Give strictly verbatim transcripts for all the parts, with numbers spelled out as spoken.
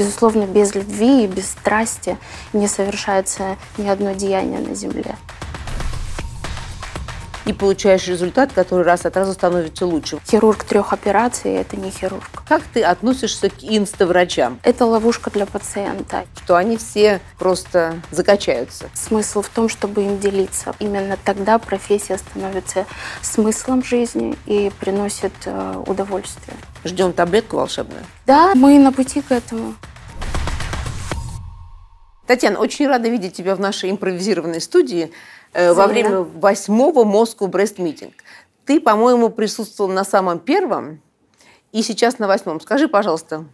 Безусловно, без любви и без страсти не совершается ни одно деяние на земле. И получаешь результат, который раз от раза становится лучше. Хирург трех операций – это не хирург. Как ты относишься к инставрачам? Это ловушка для пациента. Что они все просто закачаются. Смысл в том, чтобы им делиться. Именно тогда профессия становится смыслом жизни и приносит удовольствие. Ждем таблетку волшебную? Да, мы на пути к этому. Татьяна, очень рада видеть тебя в нашей импровизированной студии. Взаимно. Во время восьмого Moscow Breast Meeting. Ты, по-моему, присутствовала на самом первом и сейчас на восьмом. Скажи, пожалуйста,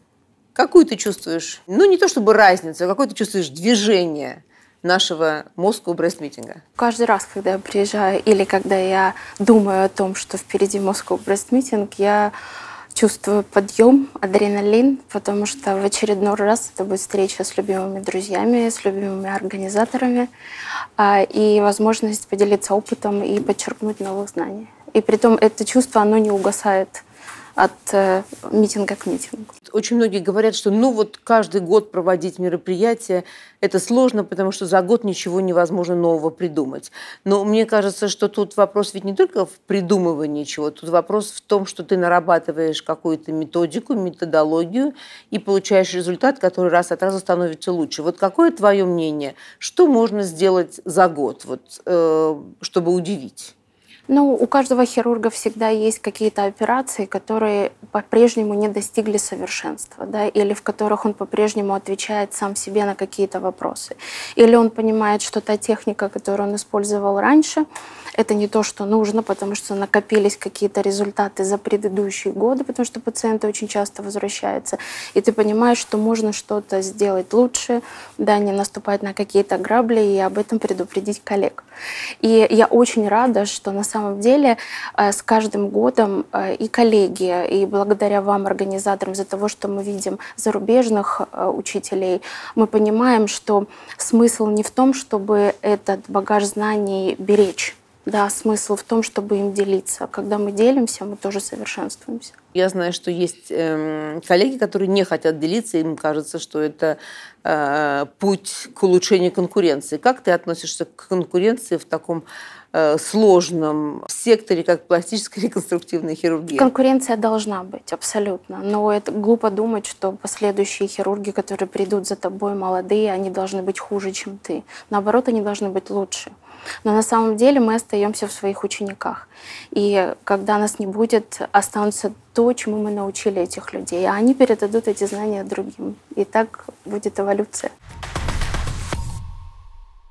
какую ты чувствуешь, ну не то чтобы разницу, а какое ты чувствуешь движение нашего Moscow Breast Meeting? Каждый раз, когда я приезжаю или когда я думаю о том, что впереди Moscow Breast Meeting, я чувствую подъем, адреналин, потому что в очередной раз это будет встреча с любимыми друзьями, с любимыми организаторами и возможность поделиться опытом и подчеркнуть новых знаний. И при том это чувство, оно не угасает от митинга к митингу. Очень многие говорят, что ну вот каждый год проводить мероприятия это сложно, потому что за год ничего невозможно нового придумать. Но мне кажется, что тут вопрос ведь не только в придумывании чего, тут вопрос в том, что ты нарабатываешь какую-то методику, методологию и получаешь результат, который раз от раза становится лучше. Вот какое твое мнение, что можно сделать за год, вот, э, чтобы удивить? Ну, у каждого хирурга всегда есть какие-то операции, которые по-прежнему не достигли совершенства, да, или в которых он по-прежнему отвечает сам себе на какие-то вопросы. Или он понимает, что та техника, которую он использовал раньше, это не то, что нужно, потому что накопились какие-то результаты за предыдущие годы, потому что пациенты очень часто возвращаются. И ты понимаешь, что можно что-то сделать лучше, да, не наступать на какие-то грабли и об этом предупредить коллег. И я очень рада, что на самом деле На самом деле с каждым годом и коллеги, и благодаря вам, организаторам, из-за того, что мы видим зарубежных учителей, мы понимаем, что смысл не в том, чтобы этот багаж знаний беречь. Да, смысл в том, чтобы им делиться. Когда мы делимся, мы тоже совершенствуемся. Я знаю, что есть э, коллеги, которые не хотят делиться, им кажется, что это э, путь к улучшению конкуренции. Как ты относишься к конкуренции в таком э, сложном секторе, как пластическая и реконструктивная хирургия? Конкуренция должна быть, абсолютно. Но это глупо думать, что последующие хирурги, которые придут за тобой, молодые, они должны быть хуже, чем ты. Наоборот, они должны быть лучше. Но на самом деле мы остаемся в своих учениках. И когда нас не будет, останутся то, чему мы научили этих людей. А они передадут эти знания другим. И так будет эволюция.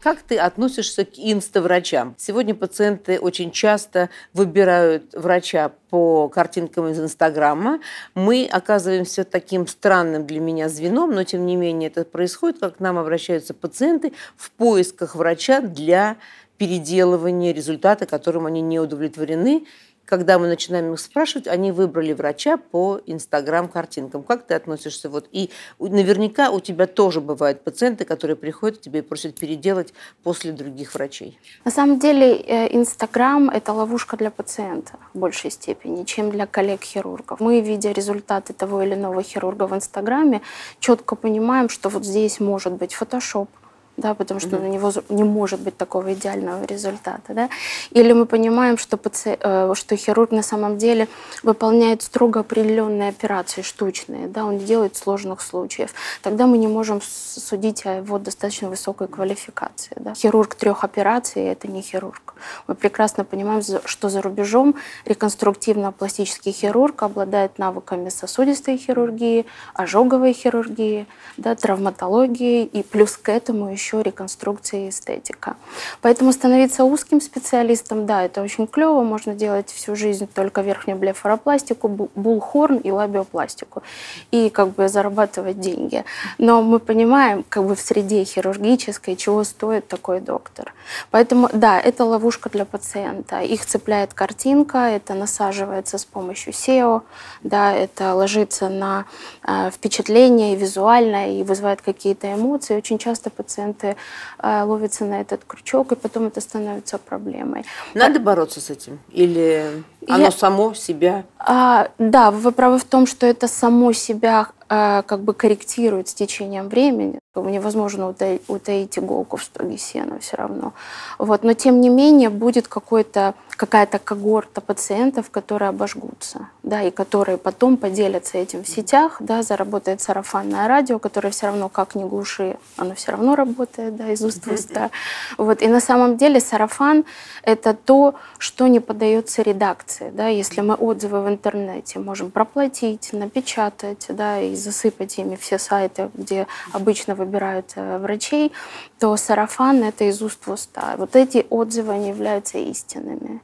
Как ты относишься к инставрачам? Сегодня пациенты очень часто выбирают врача по картинкам из Инстаграма. Мы оказываемся таким странным для меня звеном, но тем не менее это происходит, как к нам обращаются пациенты в поисках врача для переделывания результата, которым они не удовлетворены. Когда мы начинаем их спрашивать, они выбрали врача по Инстаграм-картинкам. Как ты относишься? Вот и наверняка у тебя тоже бывают пациенты, которые приходят к тебе и просят переделать после других врачей. На самом деле Инстаграм – это ловушка для пациента в большей степени, чем для коллег-хирургов. Мы, видя результаты того или иного хирурга в Инстаграме, четко понимаем, что вот здесь может быть фотошоп, да, потому что mm-hmm. у него не может быть такого идеального результата. Да? Или мы понимаем, что, паци... что хирург на самом деле выполняет строго определенные операции, штучные, да? Он не делает сложных случаев. Тогда мы не можем судить о его достаточно высокой квалификации. Да? Хирург трех операций – это не хирург. Мы прекрасно понимаем, что за рубежом реконструктивно-пластический хирург обладает навыками сосудистой хирургии, ожоговой хирургии, да, травматологии и плюс к этому еще реконструкция и эстетика. Поэтому становиться узким специалистом, да, это очень клево, можно делать всю жизнь только верхнюю блефаропластику, булхорн и лабиопластику, и как бы зарабатывать деньги. Но мы понимаем, как бы в среде хирургической, чего стоит такой доктор. Поэтому, да, это ловушка для пациента. Их цепляет картинка, это насаживается с помощью сео, да, это ложится на э, впечатление и визуально, и вызывает какие-то эмоции. Очень часто пациент пациенты ловятся на этот крючок, и потом это становится проблемой. Надо бороться с этим? Или оно Я... само себя? А, да, вы правы в том, что это само себя а, как бы корректирует с течением времени. Невозможно утаить, утаить иголку в стоге сена все равно. Вот. Но тем не менее будет какой-то, какая-то когорта пациентов, которые обожгутся, да, и которые потом поделятся этим в сетях, да, заработает сарафанное радио, которое все равно, как ни глуши, оно все равно работает, да, из уст в уста. Вот. И на самом деле сарафан – это то, что не поддается редакции. Да. Если мы отзывы в интернете можем проплатить, напечатать, да, и засыпать ими все сайты, где обычно выбирают врачей, то сарафан – это из уст в уста. Вот эти отзывы, они являются истинными.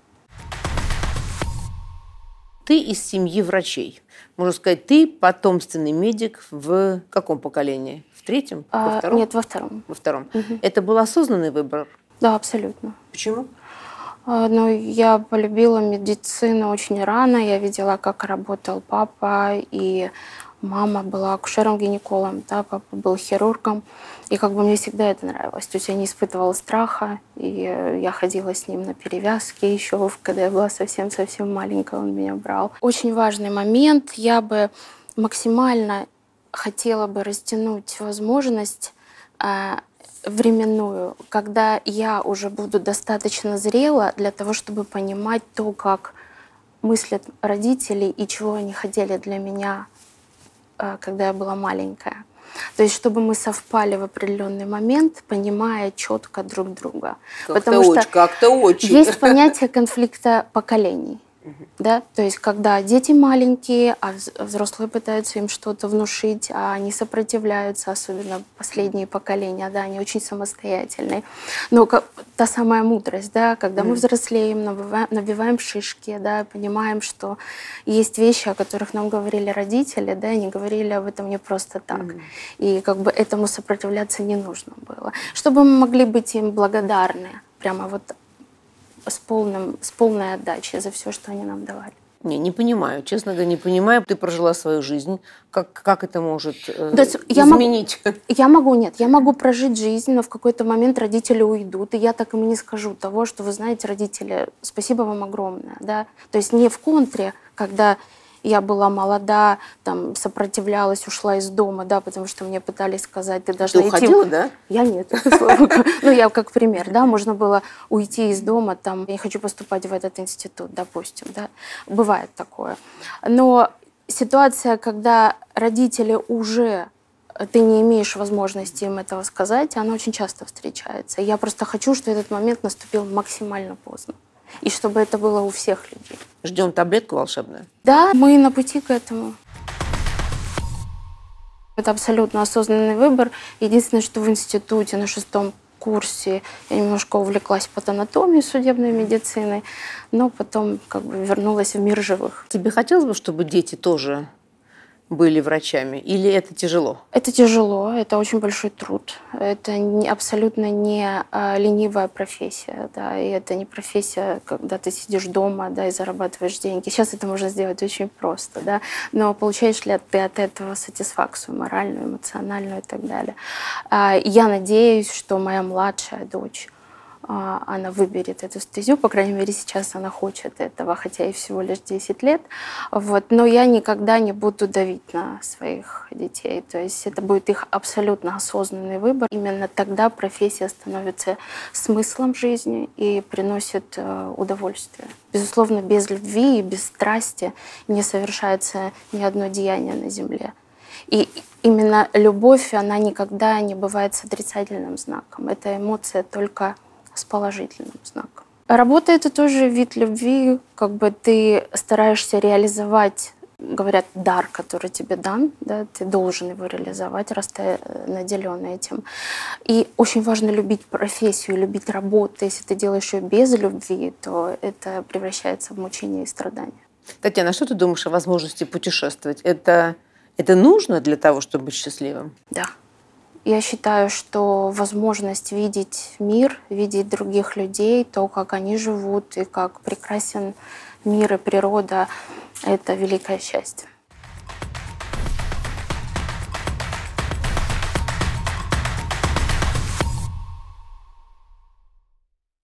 Ты из семьи врачей. Можно сказать, ты потомственный медик в каком поколении? В третьем? А, во втором? Нет, во втором. Во втором. Угу. Это был осознанный выбор? Да, абсолютно. Почему? Ну, я полюбила медицину очень рано. Я видела, как работал папа, и мама была акушером-гинекологом, да, папа был хирургом. И как бы мне всегда это нравилось. То есть я не испытывала страха, и я ходила с ним на перевязки еще, когда я была совсем-совсем маленькая, он меня брал. Очень важный момент. Я бы максимально хотела бы растянуть возможность временную, когда я уже буду достаточно зрела для того, чтобы понимать то, как мыслят родители и чего они хотели для меня, когда я была маленькая. То есть чтобы мы совпали в определенный момент, понимая четко друг друга. Как-то очень, как-то очень. Есть понятие конфликта поколений. Да? То есть когда дети маленькие, а взрослые пытаются им что-то внушить, а они сопротивляются, особенно последние поколения, да, они очень самостоятельные. Но как, та самая мудрость, да, когда mm. мы взрослеем, набиваем, набиваем шишки, да, понимаем, что есть вещи, о которых нам говорили родители, да, и они говорили об этом не просто так. Mm. И как бы этому сопротивляться не нужно было. Чтобы мы могли быть им благодарны, прямо вот С, полным, с полной отдачей за все, что они нам давали. Не, не понимаю, честно говоря, не понимаю. Ты прожила свою жизнь. Как, как это может э, То есть изменить? Я могу, я могу, нет, я могу прожить жизнь, но в какой-то момент родители уйдут, и я так им не скажу того, что вы знаете, родители, спасибо вам огромное. Да? То есть не в контре, когда я была молода, там, сопротивлялась, ушла из дома, да, потому что мне пытались сказать, ты должна ты идти. Ты уходила, да? Я нет. Ну, я как пример, да, можно было уйти из дома, там, я не хочу поступать в этот институт, допустим, да. Бывает такое. Но ситуация, когда родители уже, ты не имеешь возможности им этого сказать, она очень часто встречается. Я просто хочу, чтобы этот момент наступил максимально поздно. И чтобы это было у всех людей. Ждем таблетку волшебную? Да, мы на пути к этому. Это абсолютно осознанный выбор. Единственное, что в институте на шестом курсе я немножко увлеклась патанатомией, судебной медициной, но потом как бы вернулась в мир живых. Тебе хотелось бы, чтобы дети тоже были врачами? Или это тяжело? Это тяжело, это очень большой труд. Это не, абсолютно не а, ленивая профессия. Да, и это не профессия, когда ты сидишь дома, да, и зарабатываешь деньги. Сейчас это можно сделать очень просто. Да, но получаешь ли ты от этого сатисфакцию моральную, эмоциональную и так далее. А, я надеюсь, что моя младшая дочь, она выберет эту стезю, по крайней мере, сейчас она хочет этого, хотя ей всего лишь десять лет. Вот. Но я никогда не буду давить на своих детей. То есть это будет их абсолютно осознанный выбор. Именно тогда профессия становится смыслом жизни и приносит удовольствие. Безусловно, без любви и без страсти не совершается ни одно деяние на земле. И именно любовь, она никогда не бывает с отрицательным знаком. Это эмоция только с положительным знаком. Работа — это тоже вид любви, как бы ты стараешься реализовать, говорят, дар, который тебе дан, да, ты должен его реализовать, раз ты наделен этим. И очень важно любить профессию, любить работу. Если ты делаешь ее без любви, то это превращается в мучение и страдания. Татьяна, что ты думаешь о возможности путешествовать? Это, это нужно для того, чтобы быть счастливым? Да. Я считаю, что возможность видеть мир, видеть других людей, то, как они живут и как прекрасен мир и природа, это великое счастье.